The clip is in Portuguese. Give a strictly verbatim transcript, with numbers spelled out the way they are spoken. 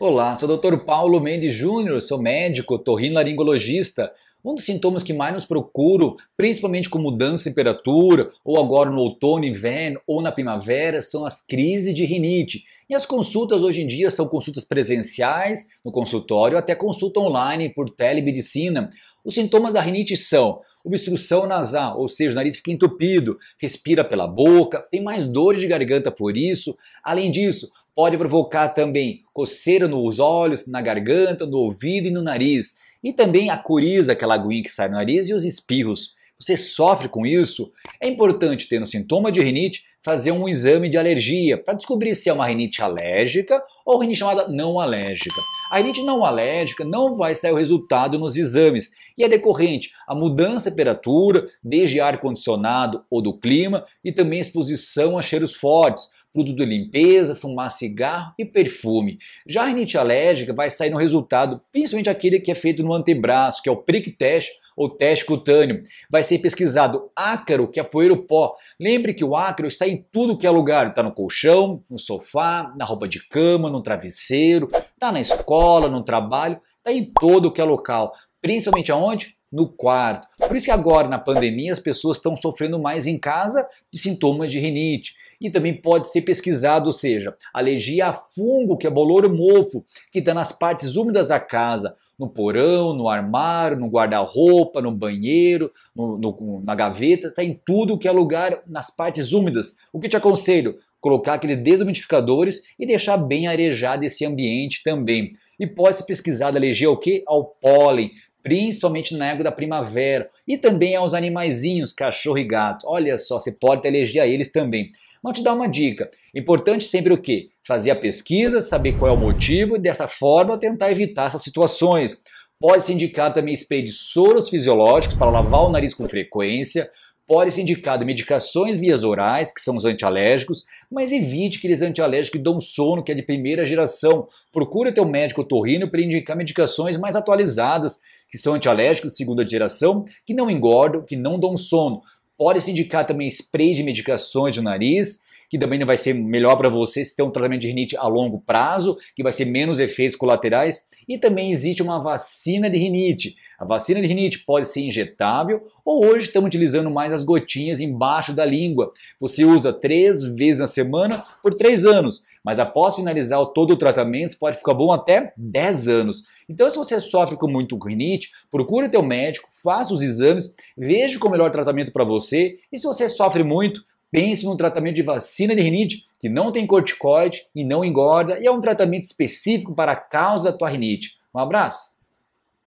Olá, sou o doutor Paulo Mendes Júnior, sou médico, otorrinolaringologista. Um dos sintomas que mais nos procuram, principalmente com mudança de temperatura, ou agora no outono, inverno ou na primavera, são as crises de rinite. E as consultas hoje em dia são consultas presenciais no consultório, até consulta online por telemedicina. Os sintomas da rinite são obstrução nasal, ou seja, o nariz fica entupido, respira pela boca, tem mais dores de garganta por isso. Além disso, pode provocar também coceira nos olhos, na garganta, no ouvido e no nariz. E também a coriza, aquela aguinha que sai do nariz, e os espirros. Você sofre com isso? É importante ter no sintoma de rinite fazer um exame de alergia para descobrir se é uma rinite alérgica ou rinite chamada não alérgica. A rinite não alérgica não vai sair o resultado nos exames e é decorrente a mudança de temperatura, desde ar-condicionado ou do clima e também exposição a cheiros fortes, produto de limpeza, fumar cigarro e perfume. Já a rinite alérgica vai sair no resultado, principalmente aquele que é feito no antebraço, que é o prick test ou teste cutâneo. Vai ser pesquisado ácaro, que é poeira ou pó. Lembre que o ácaro está em tudo que é lugar, está no colchão, no sofá, na roupa de cama, no travesseiro, está na escola, no trabalho, está em todo que é local, principalmente aonde? No quarto. Por isso que agora na pandemia as pessoas estão sofrendo mais em casa de sintomas de rinite. E também pode ser pesquisado, ou seja, alergia a fungo, que é bolor mofo, que está nas partes úmidas da casa, no porão, no armário, no guarda-roupa, no banheiro, no, no, na gaveta, está em tudo que é lugar nas partes úmidas. O que te aconselho? Colocar aqueles desumidificadores e deixar bem arejado esse ambiente também. E pode ser pesquisada alergia ao quê? Ao pólen, principalmente na época da primavera, e também aos animaizinhos, cachorro e gato. Olha só, você pode ter alergia a eles também. Vou te dar uma dica. Importante sempre o quê? Fazer a pesquisa, saber qual é o motivo e dessa forma tentar evitar essas situações. Pode-se indicar também spray de soros fisiológicos para lavar o nariz com frequência. Pode ser indicado medicações vias orais, que são os antialérgicos, mas evite aqueles antialérgicos que dão sono, que é de primeira geração. Procure teu médico otorrino para indicar medicações mais atualizadas, que são antialérgicos de segunda geração, que não engordam, que não dão sono. Pode se indicar também spray de medicações do nariz, que também vai ser melhor para você se tem um tratamento de rinite a longo prazo, que vai ser menos efeitos colaterais. E também existe uma vacina de rinite. A vacina de rinite pode ser injetável ou hoje estamos utilizando mais as gotinhas embaixo da língua. Você usa três vezes na semana por três anos, mas após finalizar todo o tratamento, isso pode ficar bom até dez anos. Então, se você sofre com muito rinite, procure teu médico, faça os exames, veja qual é o melhor tratamento para você. E se você sofre muito, pense num tratamento de vacina de rinite que não tem corticoide e não engorda e é um tratamento específico para a causa da tua rinite. Um abraço!